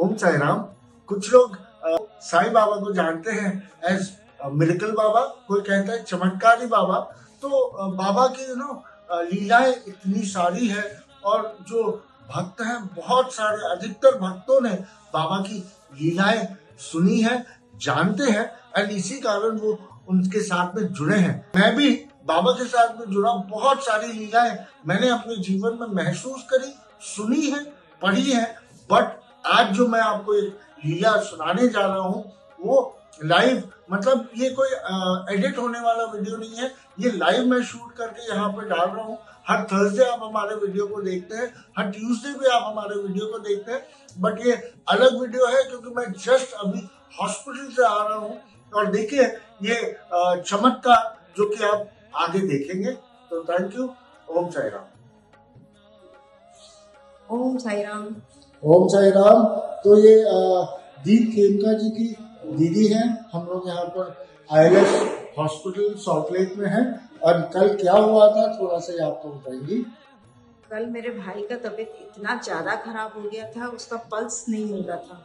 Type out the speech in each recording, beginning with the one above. ओम साई राम। कुछ लोग साई बाबा को जानते हैं एज मिरेकल बाबा, कोई कहता है चमत्कारी बाबा। तो बाबा की लीलाएं इतनी सारी है और जो भक्त हैं, बहुत सारे अधिकतर भक्तों ने बाबा की लीलाएं सुनी है, जानते हैं, और इसी कारण वो उनके साथ में जुड़े हैं। मैं भी बाबा के साथ में जुड़ा। बहुत सारी लीलाएं मैंने अपने जीवन में महसूस करी, सुनी है, पढ़ी है। बट आज जो मैं आपको एक लीला सुनाने जा रहा हूँ वो लाइव, मतलब ये कोई एडिट होने वाला वीडियो नहीं है, ये लाइव मैं शूट करके यहाँ पे डाल रहा हूँ। हर थर्सडे आप हमारे वीडियो को देखते हैं, हर ट्यूसडे भी आप हमारे वीडियो को देखते हैं, बट ये अलग वीडियो है क्योंकि मैं जस्ट अभी हॉस्पिटल से आ रहा हूँ। और देखिए ये चमत्कार जो कि आप आगे देखेंगे। तो थैंक यू। ओम साई राम। ओम साई राम। ओम साई राम। तो ये दीप खेमका जी की दीदी हैं। हम लोग यहाँ पर ILS हॉस्पिटल सॉल्ट लेक में हैं। और कल क्या हुआ था थोड़ा सा आपको बताएंगी। कल मेरे भाई का तबीयत इतना ज्यादा खराब हो गया था, उसका पल्स नहीं मिल रहा था।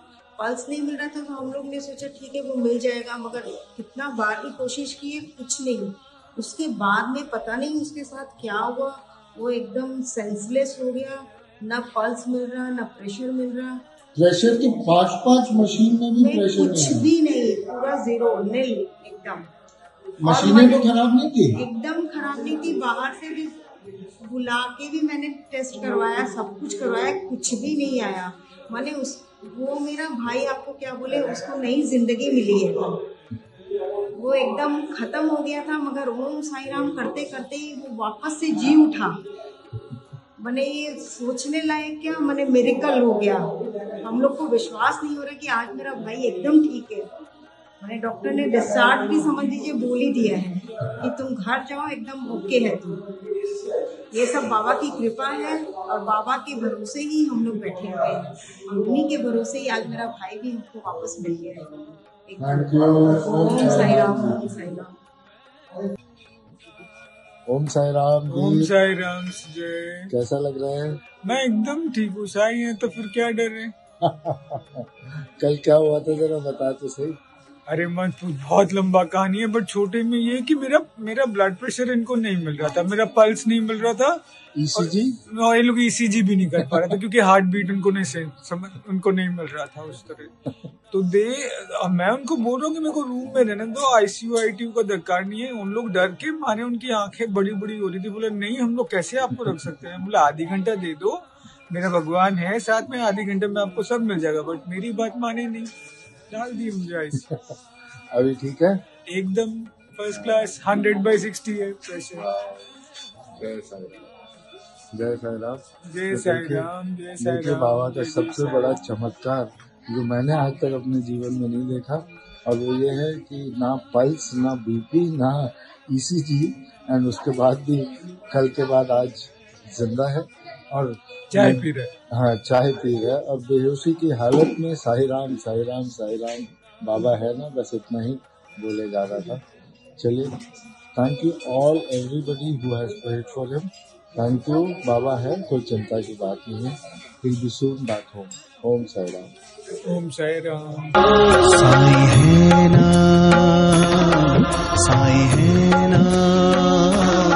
तो हम लोग ने सोचा ठीक है वो मिल जाएगा, मगर कितना बार भी कोशिश की है, कुछ नहीं। उसके बाद में पता नहीं उसके साथ क्या हुआ, वो एकदम सेंसलेस हो गया। ना पल्स मिल रहा, ना प्रेशर मिल रहा। प्रेशर तो 5-5 मशीन में भी प्रेशर कुछ भी नहीं, पूरा जीरो, नहीं एकदम। मशीनें तो खराब नहीं थी, एकदम खराब नहीं थी। बाहर से भी बुला के भी मैंने टेस्ट करवाया, सब कुछ करवाया, कुछ भी नहीं आया। माने उस वो मेरा भाई आपको क्या बोले, उसको नई जिंदगी मिली है। वो एकदम खत्म हो गया था, मगर ओम साई राम करते करते ही वो वापस से जी उठा। मैंने ये सोचने लायक क्या, मैंने मिरेकल हो गया। हम लोग को विश्वास नहीं हो रहा कि आज मेरा भाई एकदम ठीक है। मैंने डॉक्टर ने डिस्चार्ज भी समझ लीजिए बोल ही दिया है कि तुम घर जाओ, एकदम ओके है तुम। ये सब बाबा की कृपा है और बाबा के भरोसे ही हम लोग बैठे हुए हैं। उन्हीं के भरोसे ही आज मेरा भाई भी हमको वापस मिल गया है। ओम साई राम। ओम साई राम। ओम साई राम। ओम साई राम जय। कैसा लग रहा है? मैं एकदम ठीक हूँ। साई है तो फिर क्या डर है। कल क्या हुआ था जरा बता तो सही। अरे मन बहुत लंबा कहानी है, बट छोटे में ये कि मेरा ब्लड प्रेशर इनको नहीं मिल रहा था, मेरा पल्स नहीं मिल रहा था। ईसीजी और ये लोग ईसीजी भी नहीं कर पा रहे थे क्योंकि हार्ट बीट उनको नहीं मिल रहा था उस तरह। तो मैं उनको बोल रहा हूँ कि मेरे को रूम में रहना दो, ICU ITU का दरकार नहीं है। उन लोग डर के मारे, उनकी आंखें बड़ी बड़ी हो रही थी। बोले नहीं हम लोग कैसे आपको रख सकते हैं। बोला आधी घंटा दे दो, मेरा भगवान है साथ में, आधे घंटे में आपको सब मिल जाएगा। बट मेरी बात माने नहीं, डाल दी मुझे ICU। अभी ठीक है एकदम फर्स्ट क्लास। 100/60 है प्रेशर। जय साई राम। जय साई राम। जय साई राम। बाबा का सबसे बड़ा चमत्कार जो मैंने आज तक अपने जीवन में नहीं देखा, और वो ये है कि ना पल्स, ना BP, ना ECG, एंड उसके बाद भी कल के बाद आज जिंदा है और चाय पी रहे। हाँ चाय पी रहे और बेहोशी की हालत में साई राम साई राम साई राम बाबा है ना, बस इतना ही बोले जा रहा था। चलिए thank you all everybody who has prayed for him. Thank you. बाबा है, कोई चिंता की बात नहीं है। फिर भी सुन बात हो। ओम साई राम। ओम साई राम। साई है ना, साई है ना।